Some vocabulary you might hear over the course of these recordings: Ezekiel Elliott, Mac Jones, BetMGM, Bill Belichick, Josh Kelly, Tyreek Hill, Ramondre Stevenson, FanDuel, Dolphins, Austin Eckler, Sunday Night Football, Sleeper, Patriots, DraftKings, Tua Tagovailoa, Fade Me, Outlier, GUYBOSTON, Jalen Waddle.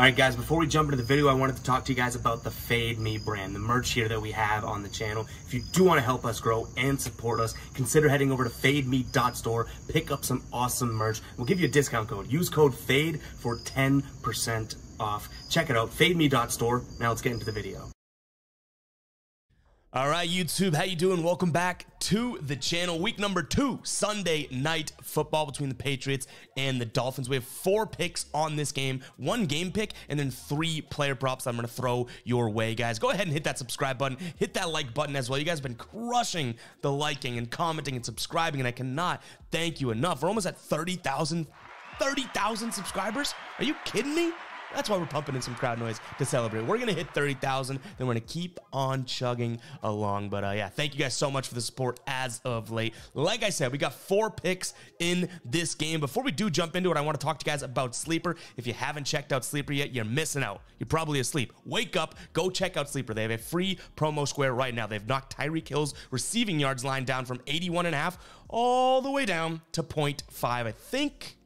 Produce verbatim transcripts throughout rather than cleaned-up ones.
All right, guys, before we jump into the video, I wanted to talk to you guys about the Fade Me brand, the merch here that we have on the channel. If you do want to help us grow and support us, consider heading over to fade me dot store, pick up some awesome merch. We'll give you a discount code. Use code FADE for ten percent off. Check it out, fade me dot store. Now let's get into the video. All right, YouTube, how you doing? Welcome back to the channel. Week number two, Sunday Night Football between the Patriots and the Dolphins. We have four picks on this game, one game pick, and then three player props I'm going to throw your way, guys. Go ahead and hit that subscribe button. Hit that like button as well. You guys have been crushing the liking and commenting and subscribing, and I cannot thank you enough. We're almost at thirty thousand subscribers. Are you kidding me? That's why we're pumping in some crowd noise to celebrate. We're going to hit thirty thousand, then we're going to keep on chugging along. But uh, yeah, thank you guys so much for the support as of late. Like I said, we got four picks in this game. Before we do jump into it, I want to talk to you guys about Sleeper. If you haven't checked out Sleeper yet, you're missing out. You're probably asleep. Wake up, go check out Sleeper. They have a free promo square right now. They've knocked Tyreek Hill's receiving yards line down from eighty-one and a half all the way down to zero point five, I think.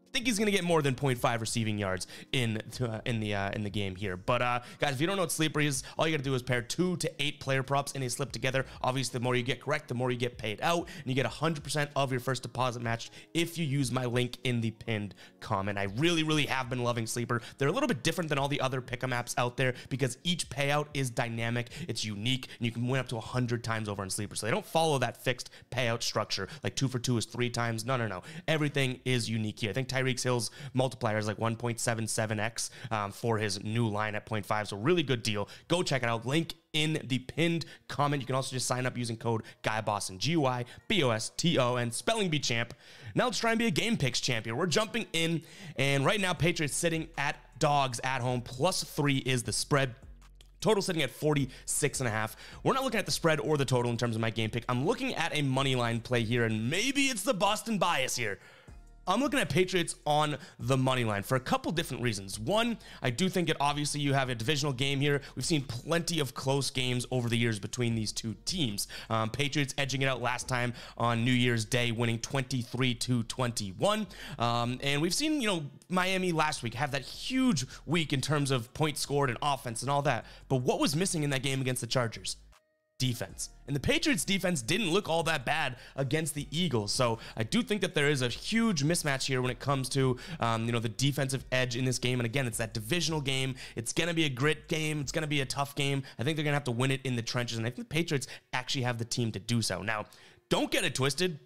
I think he's going to get more than zero point five receiving yards in uh, in the uh, in the game here. But, uh, guys, if you don't know what Sleeper is, all you got to do is pair two to eight player props, and they slip together. Obviously, the more you get correct, the more you get paid out, and you get one hundred percent of your first deposit matched if you use my link in the pinned comment. I really, really have been loving Sleeper. They're a little bit different than all the other pick'em apps out there because each payout is dynamic, it's unique, and you can win up to one hundred times over on Sleeper. So they don't follow that fixed payout structure, like two for two is three times. No, no, no. Everything is unique here. I think Tyreek Hill's multiplier is like one point seven seven x um, for his new line at zero point five. So really good deal. Go check it out. Link in the pinned comment. You can also just sign up using code GUYBOSTON, G Y B O S T O N, spelling bee champ. Now let's try and be a game picks champion. We're jumping in, and right now Patriots sitting at dogs at home. Plus three is the spread. Total sitting at forty-six and a half. We're not looking at the spread or the total in terms of my game pick. I'm looking at a money line play here, and maybe it's the Boston bias here. I'm looking at Patriots on the money line for a couple different reasons. One, I do think that obviously you have a divisional game here. We've seen plenty of close games over the years between these two teams. Um, Patriots edging it out last time on New Year's Day, winning twenty-three to twenty-one. Um, and we've seen, you know, Miami last week have that huge week in terms of points scored and offense and all that. But what was missing in that game against the Chargers? Defense. And the Patriots defense didn't look all that bad against the Eagles. So I do think that there is a huge mismatch here when it comes to, um, you know, the defensive edge in this game. And again, it's that divisional game. It's going to be a grit game. It's going to be a tough game. I think they're going to have to win it in the trenches. And I think the Patriots actually have the team to do so. Now, don't get it twisted.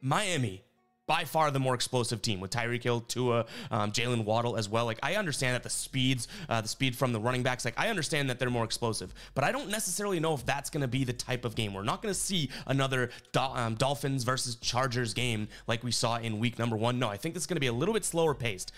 Miami, by far the more explosive team with Tyreek Hill, Tua, um, Jalen Waddle as well. Like, I understand that the speeds, uh, the speed from the running backs, like, I understand that they're more explosive, but I don't necessarily know if that's going to be the type of game. We're not going to see another do um, Dolphins versus Chargers game like we saw in week number one. No, I think this is going to be a little bit slower paced.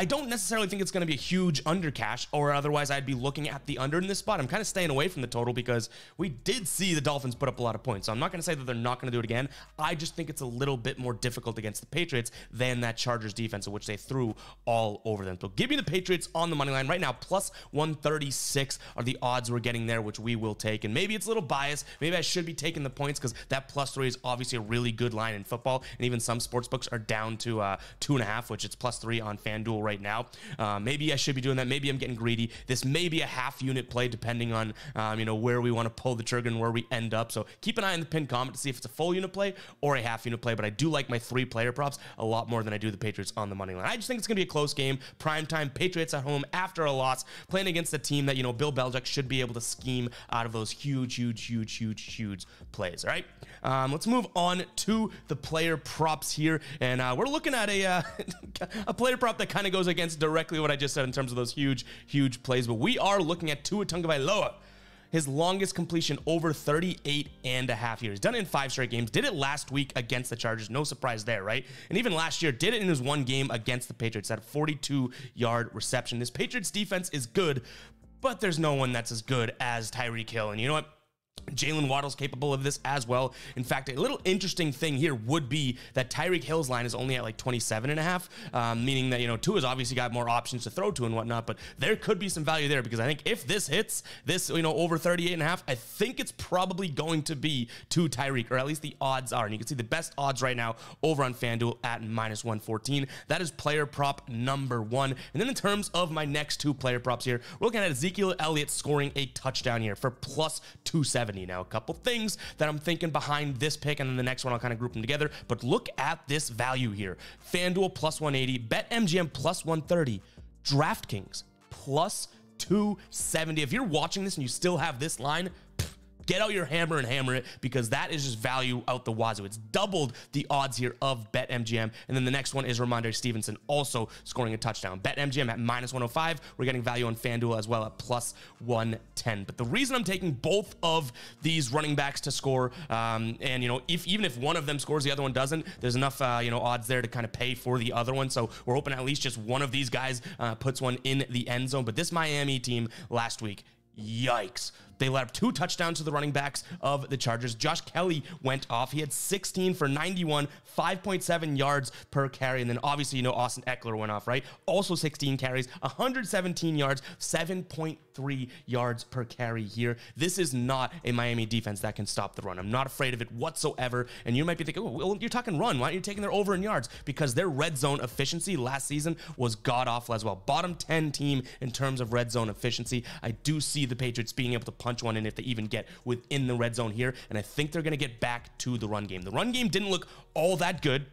I don't necessarily think it's going to be a huge under cash, or otherwise I'd be looking at the under in this spot. I'm kind of staying away from the total because we did see the Dolphins put up a lot of points. So I'm not going to say that they're not going to do it again. I just think it's a little bit more difficult against the Patriots than that Chargers defense, in which they threw all over them. So give me the Patriots on the money line right now. Plus one thirty-six are the odds we're getting there, which we will take. And maybe it's a little biased. Maybe I should be taking the points because that plus three is obviously a really good line in football. And even some sports books are down to uh, two and a half, which it's plus three on FanDuel right right now. Uh, maybe I should be doing that. Maybe I'm getting greedy. This may be a half unit play depending on, um, you know, where we want to pull the trigger and where we end up. So keep an eye on the pinned comment to see if it's a full unit play or a half unit play. But I do like my three player props a lot more than I do the Patriots on the money line. I just think it's going to be a close game. Primetime Patriots at home after a loss, playing against a team that, you know, Bill Belichick should be able to scheme out of those huge, huge, huge, huge, huge plays. All right. Um, let's move on to the player props here. And uh, we're looking at a, uh, a player prop that kind of goes against directly what I just said in terms of those huge, huge plays. But we are looking at Tua Tagovailoa. His longest completion over thirty-eight and a half years. Done it in five straight games. Did it last week against the Chargers. No surprise there, right? And even last year, did it in his one game against the Patriots. Had a forty-two yard reception. This Patriots defense is good, but there's no one that's as good as Tyreek Hill. And you know what? Jalen Waddle's capable of this as well. In fact, a little interesting thing here would be that Tyreek Hill's line is only at like twenty-seven and a half, um, meaning that, you know, Tua's obviously got more options to throw to and whatnot, but there could be some value there because I think if this hits this, you know, over thirty-eight and a half, I think it's probably going to be to Tyreek, or at least the odds are. And you can see the best odds right now over on FanDuel at minus one fourteen. That is player prop number one. And then in terms of my next two player props here, we're looking at Ezekiel Elliott scoring a touchdown here for plus two seventy. Now, a couple things that I'm thinking behind this pick, and then the next one I'll kind of group them together, but look at this value here. FanDuel plus one eighty, BetMGM plus one thirty, DraftKings plus two seventy. If you're watching this and you still have this line, get out your hammer and hammer it, because that is just value out the wazoo. It's doubled the odds here of BetMGM. And then the next one is Ramondre Stevenson also scoring a touchdown. BetMGM at minus one oh five. We're getting value on FanDuel as well at plus one ten. But the reason I'm taking both of these running backs to score, um, and, you know, if even if one of them scores, the other one doesn't, there's enough, uh, you know, odds there to kind of pay for the other one. So we're hoping at least just one of these guys uh, puts one in the end zone. But this Miami team last week, yikes. They let up two touchdowns to the running backs of the Chargers. Josh Kelly went off. He had sixteen for ninety-one, five point seven yards per carry. And then obviously, you know, Austin Eckler went off, right? Also sixteen carries, one hundred seventeen yards, seven point three yards per carry here. This is not a Miami defense that can stop the run. I'm not afraid of it whatsoever. And you might be thinking, oh, well, you're talking run. Why aren't you taking their over in yards? Because their red zone efficiency last season was god-awful as well. Bottom ten team in terms of red zone efficiency. I do see the Patriots being able to punch one in if they even get within the red zone here, and I think they're going to get back to the run game. The run game didn't look all that good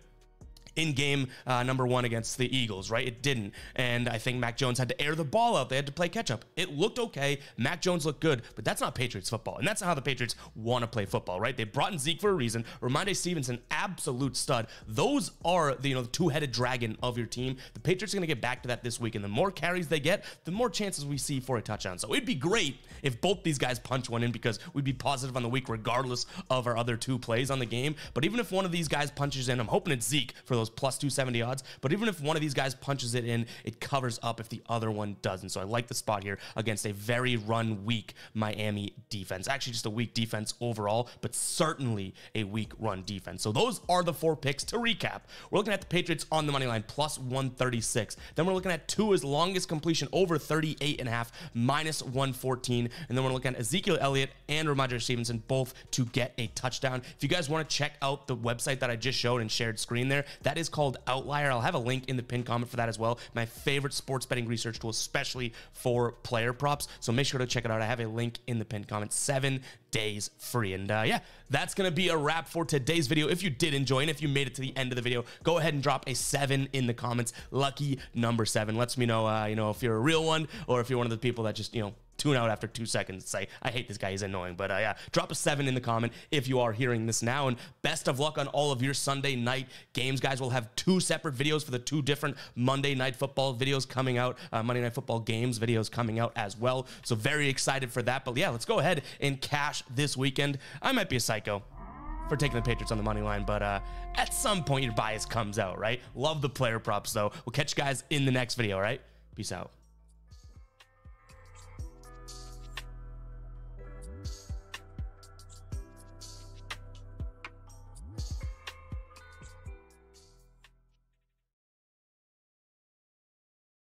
in game uh, number one against the Eagles, right? It didn't. And I think Mac Jones had to air the ball out. They had to play catch up. It looked okay. Mac Jones looked good, but that's not Patriots football. And that's not how the Patriots want to play football, right? They brought in Zeke for a reason. Ramondre Stevenson, absolute stud. Those are the, you know, the two-headed dragon of your team. The Patriots are going to get back to that this week. And the more carries they get, the more chances we see for a touchdown. So it'd be great if both these guys punch one in, because we'd be positive on the week regardless of our other two plays on the game. But even if one of these guys punches in, I'm hoping it's Zeke for those plus two seventy odds, but even if one of these guys punches it in, it covers up if the other one doesn't. So I like the spot here against a very run weak Miami defense. Actually, just a weak defense overall, but certainly a weak run defense. So those are the four picks. To recap, we're looking at the Patriots on the money line plus one thirty-six. Then we're looking at Tua's longest completion over thirty-eight and a half, minus one fourteen. And then we're looking at Ezekiel Elliott and Ramondre Stevenson both to get a touchdown. If you guys want to check out the website that I just showed and shared screen there, that That is called Outlier. I'll have a link in the pinned comment for that as well. My favorite sports betting research tool, especially for player props. So make sure to check it out. I have a link in the pinned comment. Seven days free. And uh, yeah, that's going to be a wrap for today's video. If you did enjoy, and if you made it to the end of the video, go ahead and drop a seven in the comments. Lucky number seven. Lets me know, uh, you know, if you're a real one or if you're one of the people that just, you know, tune out after two seconds and say, I hate this guy, he's annoying. But uh, yeah, drop a seven in the comment if you are hearing this now. And best of luck on all of your Sunday night games, guys. We'll have two separate videos for the two different Monday Night Football videos coming out, uh, Monday Night Football games videos coming out as well. So very excited for that. But yeah, let's go ahead and cash this weekend. I might be a psycho for taking the Patriots on the money line, but uh, at some point your bias comes out, right? Love the player props, though. We'll catch you guys in the next video, all right? Peace out.